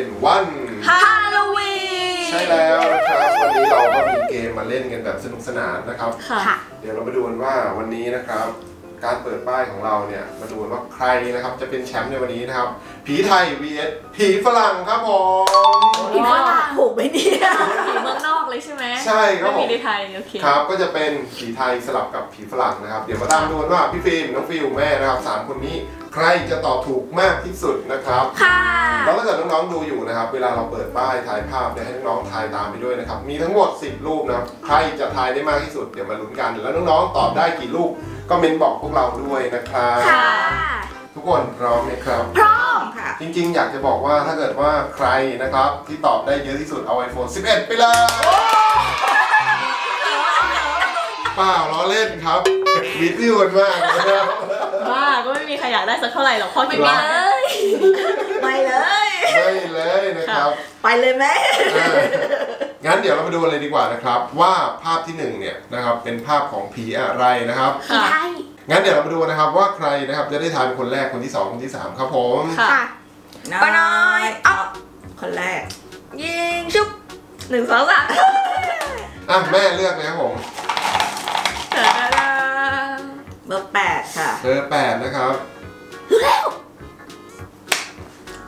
เป็นวันฮาโลวีนใช่แล้วนะครับวันนี้เราก็มีเกมมาเล่นกันแบบสนุกสนานนะครับค่ะเดี๋ยวเรามาดูกันว่าวันนี้นะครับการเปิดป้ายของเราเนี่ยมาดูว่าใครนะครับจะเป็นแชมป์ในวันนี้นะครับผีไทย vs ผีฝรั่งครับผมผีฝรั่งถูกไหมเนี่ยผีเมืองนอกเลยใช่ไหมใช่ครับผมผีไทยโอเคครับก็จะเป็นผีไทยสลับกับผีฝรั่งนะครับเดี๋ยวมาตามดูว่าพี่ฟิล์มน้องฟิวแม่นะครับ3คนนี้ใครจะตอบถูกมากที่สุดนะครับค่ะแล้วถ้าเกิดน้องๆดูอยู่นะครับเวลาเราเปิดป้ายถ่ายภาพเนี่ยให้น้องๆถ่ายตามไปด้วยนะครับมีทั้งหมด10รูปนะครับใครจะถ่ายได้มากที่สุดเดี๋ยวมาลุ้นกันแล้วน้องๆตอบได้กี่รูปก็เมนบอกพวกเราด้วยนะครับทุกคนพร้อมไหมครับพร้อมค่ะจริงๆอยากจะบอกว่าถ้าเกิดว่าใครนะครับที่ตอบได้เยอะที่สุดเอา iPhone 11 ไปเลยเปล่าล้อเล่นครับมีที่โหดมากนะครับบ้าก็ไม่มีใครอยากได้สักเท่าไหร่หรอกข้อคิดว่าไม่เลยนะครับไปเลยไหมงั้นเดี๋ยวเรามาดูเลยดีกว่านะครับว่าภาพที่1เนี่ยนะครับเป็นภาพของผีอะไรนะครับผีไทยงั้นเดี๋ยวเรามาดูนะครับว่าใครนะครับจะได้ทายเป็นคนแรกคนที่2คนที่3ครับผมค่ะป้าน้อยอ๊อฟคนแรกยิงชุบ1 2 3อ่ะแม่เลือกเลยครับผมเบอร์8ค่ะเบอร์8นะครับ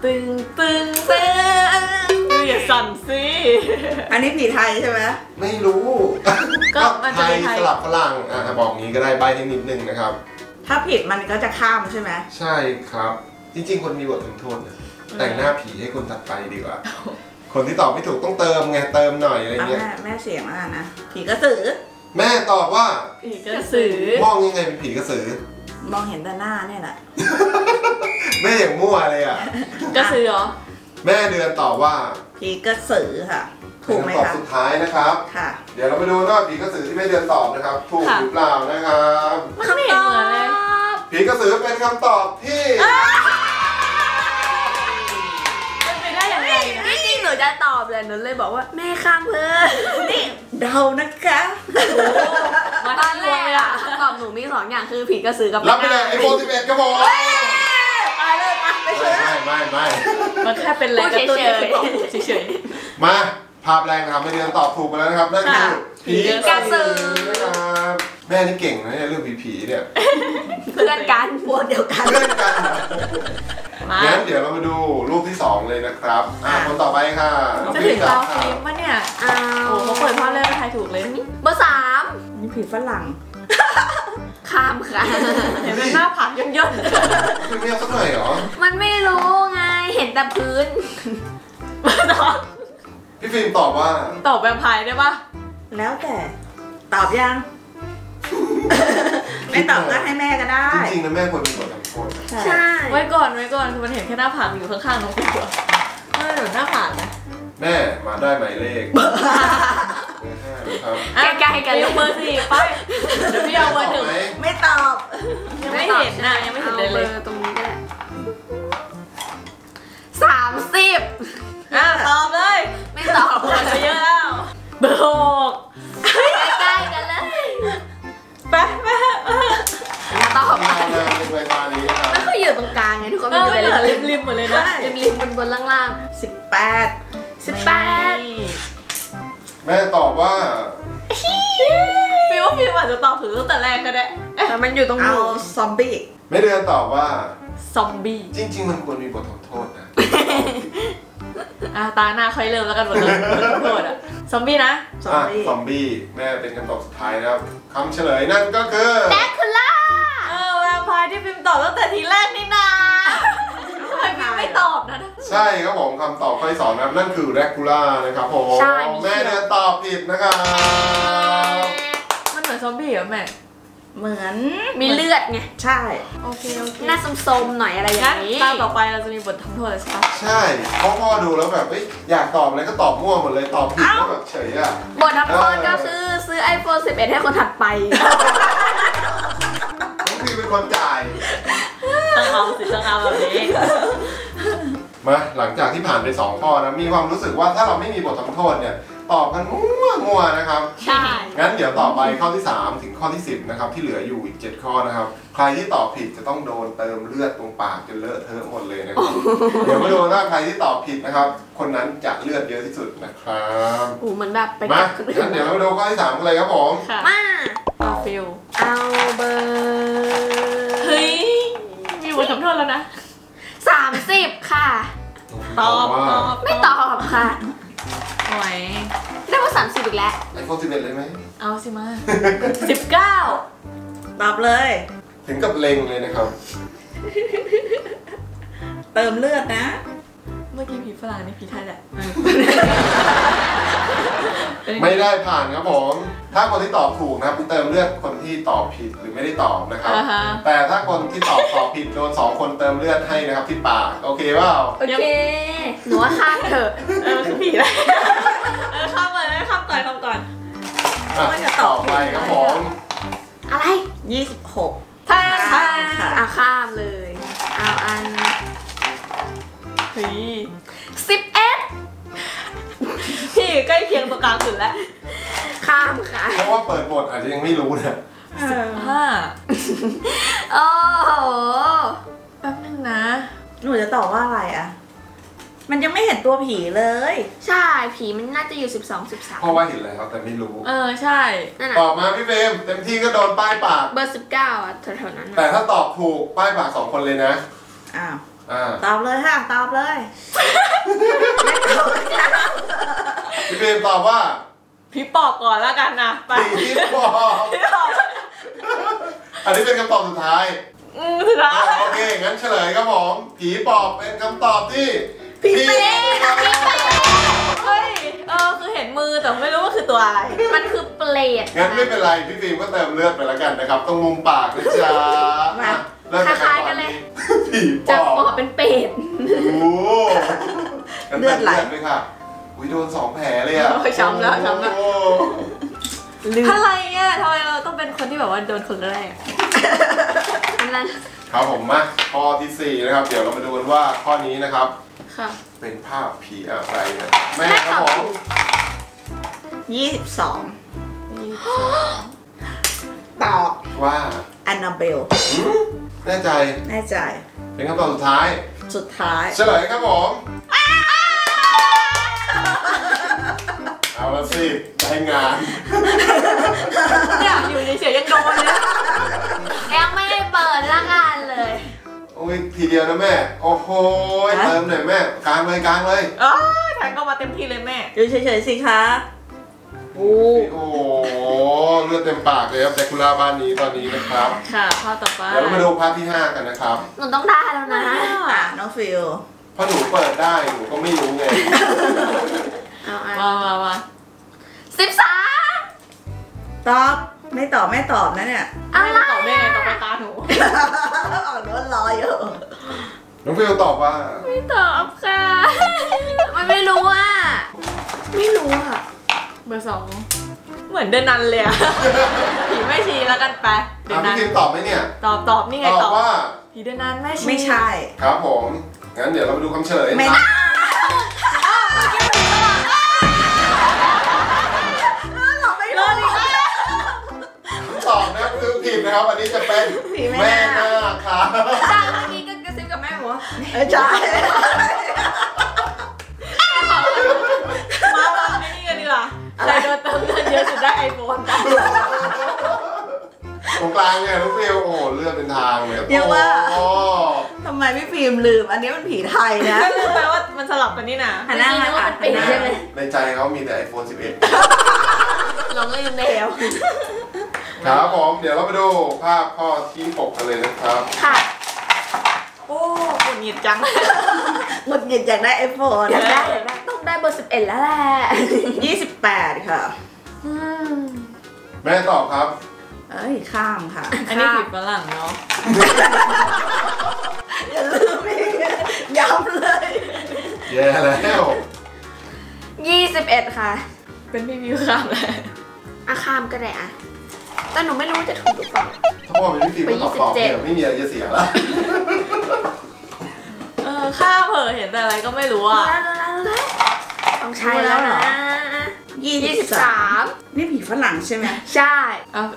ตึงอย่าสั่นสิอันนี้ผีไทยใช่ไหมไม่รู้ก็ไทยสลับฝรั่งอ่ะบอกงี้ก็ได้ใบนิดนึงนะครับถ้าผิดมันก็จะข้ามใช่ไหมใช่ครับจริงๆคนมีบทลงโทษแต่งหน้าผีให้คนตัดไปดีกว่าคนที่ตอบไม่ถูกต้องเติมไงเติมหน่อยอะไรเงี้ยแม่เสียงมากนะผีกระสือแม่ตอบว่าผีกระสือมองยังไงเป็นผีกระสือมองเห็นแต่หน้าเนี่ยแหละแม่อย่างมั่วเลยอ่ะกระสือเหรอแม่เดือนตอบว่าผีกระสือค่ะถูกไหมครับตอบสุดท้ายนะครับค่ะเดี๋ยวเราไปดูว่าผีกระสือที่แม่เดือนตอบนะครับถูกหรือเปล่านะครับคำตอบผีกระสือเป็นคำตอบที่เป็นไปได้ยังไงนะจริงหนูจะตอบเลยหนูเลยบอกว่าแม่ข้ามเพื่อนนี่เดานะคะมาตอนแรกอ่ะตอบหนูมี2อย่างคือผีกระสือกับรับไปเลยไอโฟน11ก็บอกไม่มันแค่เป็นแรงกระตุ้นเฉยมาภาพแรงนะครับแม่เดือนตอบถูกไปแล้วนะครับนั่นคือผีกระสือนะครับแม่นี่เก่งนะเรื่องผีๆเนี่ยเพื่อนกันพวกเดียวกันเพื่อนกันงั้นเดี๋ยวเรามาดูรูปที่2เลยนะครับคนต่อไปค่ะจะถึงเราฟิล์มว่าเนี่ยโอ้โหเปิดภาพเลยถ่ายถูกเลยเบอร์3นี่ผีฝรั่งข้ามค่ะเห็นหน้าผากย่นๆคือเรียกสักหน่อยเหรอมันไม่รู้ไงเห็นแต่พื้นพี่ฟิล์มตอบว่าตอบแวมไพร์ได้ปะแล้วแต่ตอบยังไม่ตอบก็ให้แม่ก็ได้จริงๆนะแม่ควรเป็นคนทำโทษใช่ไว้ก่อนคือมันเห็นแค่หน้าผากอยู่ข้างๆน้องตัวเออหน้าผากนะแม่มาได้หมายเลขแกยกเบอร์4ไปเดี๋ยวพี่เอาเบอร์1ไม่ตอบยังไม่เห็นนะยังไม่เห็นเลยตรงนี้ก็ได้30ตอบเลยไม่ตอบเลยเยอะแล้วเบอร์6ใกล้กันเลยไปมาตอบมาเลยเป็นเวลานี้ครับไม่ค่อยอยู่ตรงกลางไงทุกคนมันอยู่แต่ริมๆหมดเลยนะริมๆบนๆล่างๆ18แม่ตอบว่าฟิวอาจจะตอบถือตั้งแต่แรกก็ได้แต่มันอยู่ตรงนู้นซอมบี้ไม่เดือนตอบว่าซอมบี้จริงๆมันควรมีบทลงโทษนะตาหน้าค่อยเริ่มแล้วกันบทลงโทษอ่ะซอมบี้นะซอมบี้แม่เป็นคำตอบสุดท้ายแล้วคำเฉลยนั่นก็คือแดร็กคูล่าแวมไพร์ที่พิมพ์ตอบตั้งแต่ทีแรกนี่นาทำไมพิมพ์ไม่ตอบนะใช่ครับผมคำตอบข้อที่2นะนั่นคือแดร็กคูล่านะครับผมแม่เดือนตอบผิดนะครับซอมบี้เหรอแม่เหมือนมีเลือดไงใช่โอเคหน้าสมๆหน่อยอะไรอย่างนี้ตอนต่อไปเราจะมีบททำโทษเลยใช่ไหมใช่พ่อดูแล้วแบบอยากตอบอะไรก็ตอบมั่วหมดเลยตอบผิดก็แบบเฉยอ่ะบททำโทษก็คือซื้อ iPhone 11ให้คนถัดไปน้องพีเป็นคนจ่ายต้องเอาแบบนี้มาหลังจากที่ผ่านไป2ข้อนะมีความรู้สึกว่าถ้าเราไม่มีบททำโทษเนี่ยตอบกันมั่วๆนะครับใช่งั้นเดี๋ยวต่อไปข้อที่3ถึงข้อที่10นะครับที่เหลืออยู่อีก7ข้อนะครับ ใครที่ตอบผิดจะต้องโดนเติมเลือดตรงปากจนเลอะเทอะหมดเลยนะครับ เดี๋ยวมาดูว่าใครที่ตอบผิดนะครับคนนั้นจะเลือดเยอะที่สุดนะครับโอ้เหมือนแบบไปมางั้นเดี๋ยวเราดูข้อที่3กันเลยครับผมมาเอาฟิลเอาเบอร์เฮ้ยมีบทลงโทษแล้วนะ30ค่ะตอบไม่ตอบค่ะโอ้ยได้ว่า30อีกแล้วไอโฟน11เลยไหมเอาสิมา19ตอบเลยถึงกับเล็งเลยนะครับเติมเลือดนะเมื่อกี้ผีฝรั่งนี่ผีไทยแหละไม่ได้ผ่านครับผมถ้าคนที่ตอบถูกนะครับเติมเลือดคนที่ตอบผิดหรือไม่ได้ตอบนะครับแต่ถ้าคนที่ตอบผิดโดน2คนเติมเลือดให้นะครับที่ปากโอเคเปล่าโอเคหนูว่าข้ามเถอะคือผีแล้วข้ามเลยข้ามก่อนมันจะตอบไปครับผมอะไร26ถ้าข้ามเลยเอาอัน11พี่ใกล้เคียงตัวกลางสุดแล้วข้ามค่ะเพราะว่าเปิดบทอาจจะยังไม่รู้นะ15โอ้โหแป๊บนึงนะหนูจะตอบว่าอะไรอ่ะมันยังไม่เห็นตัวผีเลยใช่ผีมันน่าจะอยู่12-13เพราะว่าเห็นอะไรครับแต่ไม่รู้ใช่ตอบมาพี่เบมเต็มที่ก็โดนป้ายปากเบอร์19อ่ะแถวๆนั้นแต่ถ้าตอบถูกป้ายปาก2คนเลยนะอ้าวตอบเลยค่ะตอบเลยพี่เบมตอบว่าพี่ปอบก่อนแล้วกันนะไปพี่ปอบอันนี้เป็นคำตอบสุดท้ายโอเคงั้นเฉลยครับผมผีปอบเป็นคำตอบที่พี่เบมเฮ้ยคือเห็นมือแต่ไม่รู้ว่าคือตัวอะไรมันคือเปรตงั้นไม่เป็นไรพี่เบมก็เติมเลือดไปแล้วกันนะครับต้องมุมปากนะจ๊ะคล้ายๆกันเลยจากปอบเป็นเปรตโอ้เลือดไหลเลยค่ะอุ้ยโดน2แผลเลยอ่ะช้ำแล้วอะไรเนี่ยทำไมเราต้องเป็นคนที่แบบว่าโดนคนแรกครับผมมาข้อที่4นะครับเดี๋ยวเรามาดูกันว่าข้อนี้นะครับเป็นภาพผีอะไรนะแม่ครับผม22ตอบว่าแอนนาเบลแน่ใจเป็นคำตอบสุดท้ายเฉลยครับผมเอาละสิได้งานเนี่ยอยู่ในเฉยยังโดนเลยยังไม่ได้เปิดละงานเลยโอ้ยทีเดียวนะแม่โอ้โหเติมหน่อยแม่กลางเลยอ๋อฉันก็มาเต็มที่เลยแม่อยู่เฉยๆสิคะโอ้โหเลือดเต็มปากเลยครับแซคุระบ้านนี้ตอนนี้นะครับค่ะภาพต่อไปเดี๋ยวเรามาดูภาพที่5กันนะครับหนูต้องได้แล้วนะน้องฟิลเพราะหนูเปิดได้หนูก็ไม่รู้ไงมา13ตอบไม่ตอบนะเนี่ยไม่ตอบแม่ตอบตาหนูอ๋อหนูรออยู่น้องฟิลตอบว่าไม่ตอบค่ะมันไม่รู้อ่ะเบอร์2เหมือนเดินนันเลยอะผีแม่ชีแล้วกันไปเดินนันพี่ตอบไหมเนี่ยตอบนี่ไงตอบว่าผีเดินนันแม่ชีไม่ใช่ครับผมงั้นเดี๋ยวเราไปดูคำเฉลยนะตอบนะคือผิดนะครับอันนี้จะเป็นแม่นาคครับจ้าเมื่อกี้ก็กระซิบกับแม่หัวจ้ามาตอนนี้กันดีกว่าใครโดนเติมเงินเยอะสุดได้ไอโฟนตรงกลางเนี่ยพี่ฟิลโอ้เลือดเป็นทางเลยเยอะว่าทำไมพี่ฟิลลืมอันนี้มันผีไทยนะลืมไปว่ามันสลับกันนี่นะหันหน้าค่ะในใจเขามีแต่ไอโฟน11ลองเล่นแล้วครับผมเดี๋ยวเราไปดูภาพข้อที่6กันเลยนะครับค่ะโอ้หงุดหงิดจังหงุดหงิดอยากได้ไอโฟนต้องได้เบอร์11แล้วแหละ28ค่ะแม่ตอบครับเอ้ยข้ามค่ะอันนี้ผิดฝรั่งเนาะอย่าลืมอีกย้ำเลยแย่แล้ว21ค่ะเป็นพี่วิวข้ามแหละข้ามก็ได้อะแต่หนูไม่รู้จะถูกหรือเปล่าถ้าพ่อเป็นพี่ฟิวก็ตอบเนี่ยไม่มีอะไรจะเสียแล้วข้ามเผลอเห็นแต่อะไรก็ไม่รู้อะต้องใช้แล้วนะ 23นี่ผีฝรั่งใช่ไหมใช่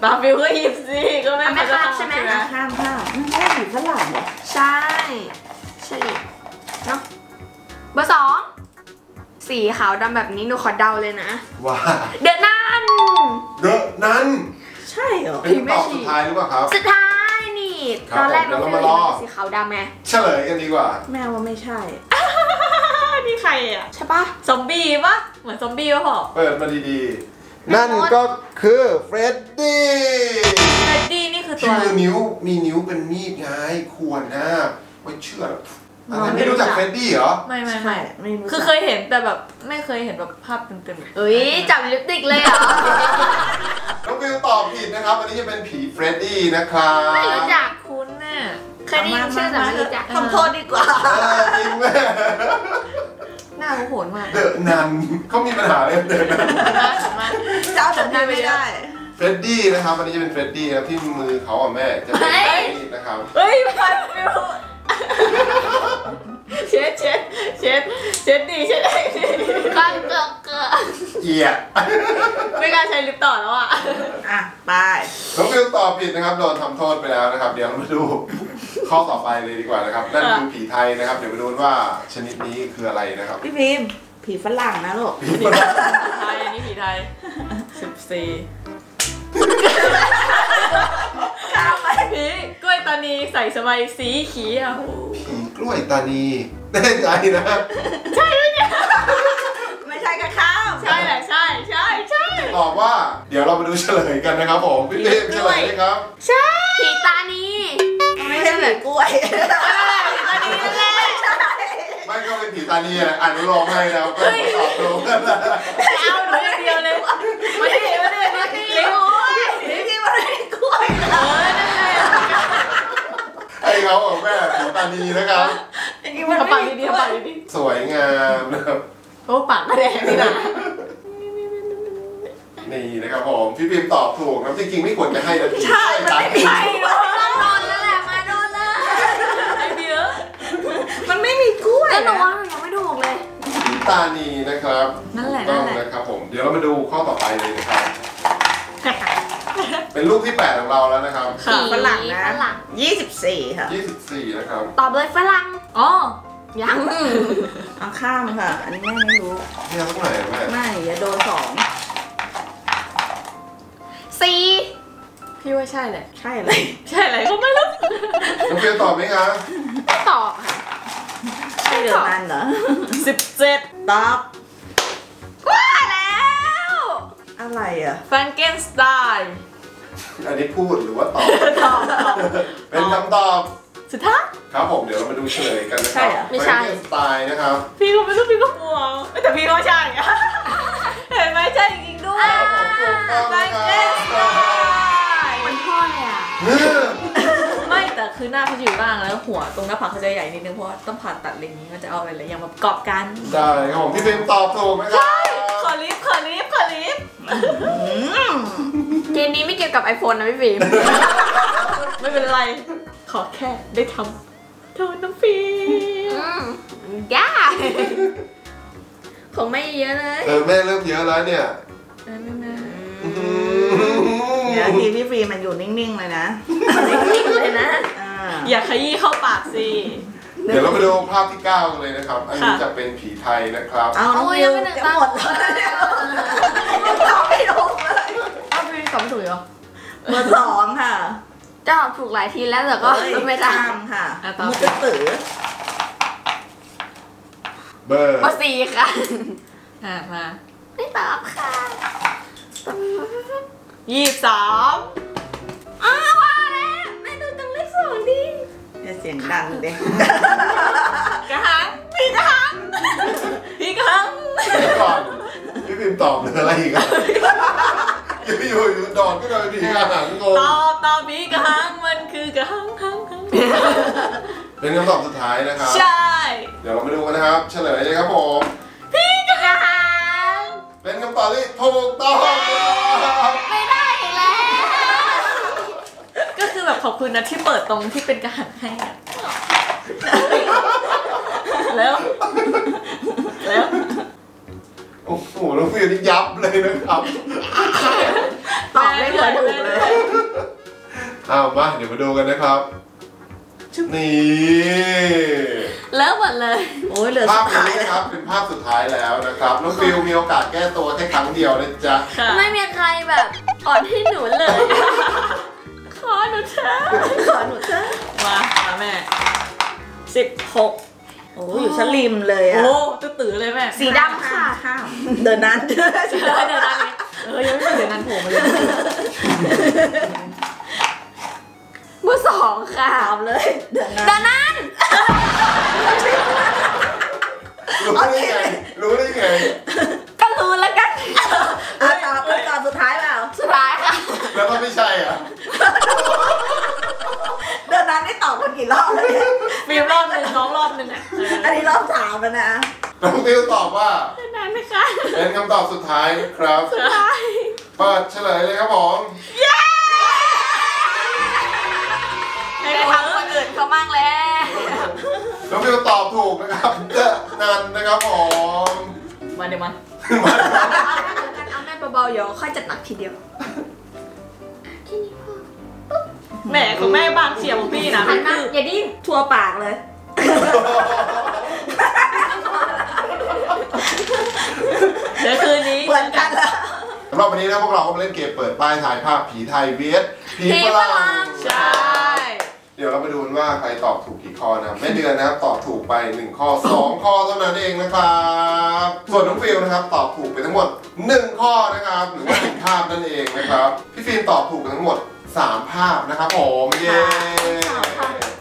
ตาฟิวก็หยิบสิก็ไม่ข้ามใช่ไหมข้ามข้ามไม่ใช่ผีฝรั่งใช่ใช่เนาะเบอร์2สีขาวดำแบบนี้หนูขอเดาเลยนะว่าเดอะนันใช่เหรอผีแม่ชีสุดท้ายหรือเปล่าครับสุดท้ายนี่ตอนแรกเราไม่รู้สีขาวดำไงเฉลยกันดีกว่าแม่ว่าไม่ใช่นี่ใครอ่ะใช่ปะซอมบี้ปะเหมือนซอมบี้ปะพ่อเปิดมาดีๆนั่นก็คือเฟรดดี้เฟรดดี้นี่คือตัวชื่อนิ้วมีนิ้วเป็นมีดไงควรนะไม่เชื่อไม่รู้จักเฟรดดี้เหรอไม่คือเคยเห็นแต่แบบไม่เคยเห็นแบบภาพเต็มๆเอ้ยจับลิปสติกเลยเหรอน้องบิวตอบผิดนะครับอันนี้จะเป็นผีเฟรดดี้นะครับไม่รู้จักคุณน่ะเคยได้ยินชื่อแต่ไม่รู้จักทำโทษดีกว่าจริงแม่หน้าเขาโหดมากเดอะนันเขามีปัญหาเรื่องเดอะนันเจ้าจำได้ไม่ได้เฟรดดี้นะครับอันนี้จะเป็นเฟรดดี้ครับที่มือเขาอ่ะแม่จะเป็นมีดนะครับเฮ้ยพันบิวเช็ดดีเช็ดอะไรดีก้างเกลือเหี้ยไม่กล้าใช้ลิปต่อแล้วอ่ะไปน้องบิวตอบผิดนะครับโดนทำโทษไปแล้วนะครับเดี๋ยวเรามาดูข้อต่อไปเลยดีกว่านะครับนั่นคือผีไทยนะครับเดี๋ยวมาดูว่าชนิดนี้คืออะไรนะครับพี่พิมพ์ผีฝรั่งนะลูกผีฝรั่งไทยอันนี้ผีไทย14ข้ามไปผีกล้วยตานีใส่สบายสีเขียวผีกล้วยตานีได้ใจนะใช่ไหมเนี่ยไม่ใช่กระข้าวใช่แหละใช่ตอบว่าเดี๋ยวเรามาดูเฉลยกันนะครับผมพี่พิมพ์เฉลยนะครับใช่ผีตานีไม่ใช่ผีกล้วยไม่ก็เป็นผีตานีอ่ะอ่านร้องให้แล้วก็ตอบรู้กันแล้วเอาหนูอย่างเดียวเลยไม่ใช่กล้วยไอ้เขาบอกแม่ผีตานีนะครับปากดีสวยงามนะครับโอ้ปากแดงนี่นะนี่นะครับผมพี่พิมพ์ตอบถูกนะจริงๆไม่ควรจะให้นะใช่ตานีตานีนะครับต้องนะครับผมเดี๋ยวเรามาดูข้อต่อไปเลยนะครับเป็นลูกที่8ของเราแล้วนะครับฝรั่งนะ24ค่ะ24นะครับตอบเลยฝรั่งอ๋อยังเอาข้ามค่ะอันนี้แม่ไม่รู้แม่ต้องไหนแม่ไม่อย่าโดน2 4พี่ว่าใช่เลยใช่เลยก็ไม่รู้ต้องเป็นตอบไหมคะตอบค่ะไม่เดือดนานเหรอ17ตอบว่าแล้วอะไรอะแฟรงเกนสไตน์อันนี้พูดหรือว่าตอบเป็นคำตอบสุดท้ายครับผมเดี๋ยวเรามาดูเฉลยกันนะครับแฟรงเกนสไตน์นะครับพี่ก็ไม่รู้พี่ก็กลัวแต่พี่ก็ใช่เห็นไหมใช่จริงๆด้วยแฟรงเกนสไตน์มันพ่อเลยอะคือหน้าเขาจะอยู่บ้างแล้วหัวตรงหน้าผากเขาจะใหญ่นิดนึงเพราะต้องผ่าตัดอะไรอย่างนี้ก็จะเอาอะไรอย่างมาประกอบกันได้ครับผมพี่เบมตอบถูกไหมครับใช่ขอลิฟเกมนี้ไม่เกี่ยวกับ iPhone นะพี่เบมไม่เป็นไรขอแค่ได้ทำโทษน้องฟิล์มย่าของไม่เยอะเลยแม่เริ่มเยอะแล้วเนี่ยแล้วทีพี่ฟิล์มมันอยู่นิ่งๆเลยนะนิ่งเลยนะอย่าขยี้เข้าปากสิเดี๋ยวเราไปดูภาพที่9กันเลยนะครับอันนี้จะเป็นผีไทยนะครับเอายังไม่ถึงหมดเลยตอบไม่ถูกเลยอ้าวพี่ตอบไม่ถูกเหรอเบอร์2ค่ะตอบถูกหลายทีแล้วแต่ก็ไม่ตามค่ะมุกตือเบอร์ 4ค่ะมาไม่ตอบค่ะ23ว่าแล้วไม่ดูตังเลข2ดิอย่าเสียงดังเด็กพี่กระหังพี่พิมพ์ตอบเป็นอะไรอีกอะอยู่ดอนก็โดนพี่กระหังโง่ตอบพี่กระหังมันคือกระหังเป็นคำตอบสุดท้ายนะครับใช่เดี๋ยวเรามาดูกันนะครับเฉลยเลยครับผมพี่กระหังเป็นคำตอบที่ถูกต้องแบบขอบคุณนะที่เปิดตรงที่เป็นกระหังให้แล้ว โอ้โหแล้วเสียนี่ยับเลยนะครับตอบไม่เคยถูกเลยเอามาเดี๋ยวมาดูกันนะครับนี่เลิกหมดเลยโอ้ยเหลือสุดท้ายนะครับเป็นภาพสุดท้ายแล้วนะครับน้องฟิวมีโอกาสแก้ตัวแค่ครั้งเดียวนะจ๊ะไม่มีใครแบบอ่อนให้หนูเลยขอหนูเถอะขอหนูเถอะมาแม่16โอ้ยอยู่ชลิมเลยอ่ะโอ้ตื่นเลยแม่สีดำค่ะเดินนั้นเดินนั้นยังไม่เดินนั้นโผล่มาเลยเบอร์2ค่ะถามเลยเดินนั้นรู้ได้ไงก็รู้แล้วกันตอบสุดท้ายเปล่าสุดท้ายค่ะแล้วก็ไม่ใช่อ่ะเดินนั้นได้ตอบกันกี่รอบเลยมีรอบหนึ่งน้องรอบหนึ่งอ่ะอันนี้รอบ3แล้วนะน้องฟิวตอบว่าเดินนั้นไหมคะเป็นคำตอบสุดท้ายครับสุดท้ายเปิดเฉลยเลยครับผมได้ทำคนอื่นเขาบ้างแล้วน้องฟิวตอบถูกนะครับเดินนั้นนะครับผมมาเดี๋ยวเอาแม่เบาๆเดี๋ยวค่อยจัดหนักทีเดียวแม่ของแม่บางเสียงของพี่นะมันคืออย่าดิ้นทัวปากเลยเดี๋ยวคืนนี้เหมือนกันละสำหรับวันนี้นะพวกเราก็มาเล่นเกมเปิดป้ายถ่ายภาพผีไทยเวทผีฝรั่งใช่เดี๋ยวเราไปดูกันว่าใครตอบถูกกี่ข้อนะแม่เดือนนะครับตอบถูกไป1ข้อ2ข้อเท่านั้นเองนะครับส่วนน้องฟิวนะครับตอบถูกไปทั้งหมด1ข้อนะครับหรือว่า1ภาพนั่นเองนะครับพี่ฟิล์มตอบถูกไปทั้งหมด3ภาพนะครับผมเย้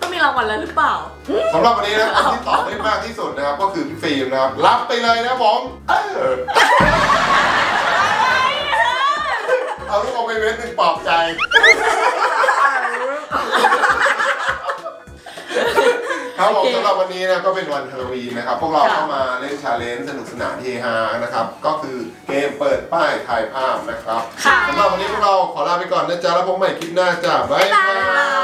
ต้องมีรางวัลแล้วหรือเปล่าสำหรับวันนี้นะคนที่ตอบได้มากที่สุดนะครับก็คือพี่ฟิล์มนะครับรับไปเลยนะผมเอาลูกออกไปเว้นหนึ่งปลอบใจครับผมสำหรับวันนี้นะก็เป็นวันฮาโลวีนนะครับพวกเราเข้ามาเล่นชาเลนจ์สนุกสนานเฮฮานะครับก็คือเกมเปิดป้ายถ่ายภาพนะครับสำหรับวันนี้พวกเราขอลาไปก่อนนะจ๊ะแล้วพบใหม่คลิปหน้าจ้ะบ๊ายบาย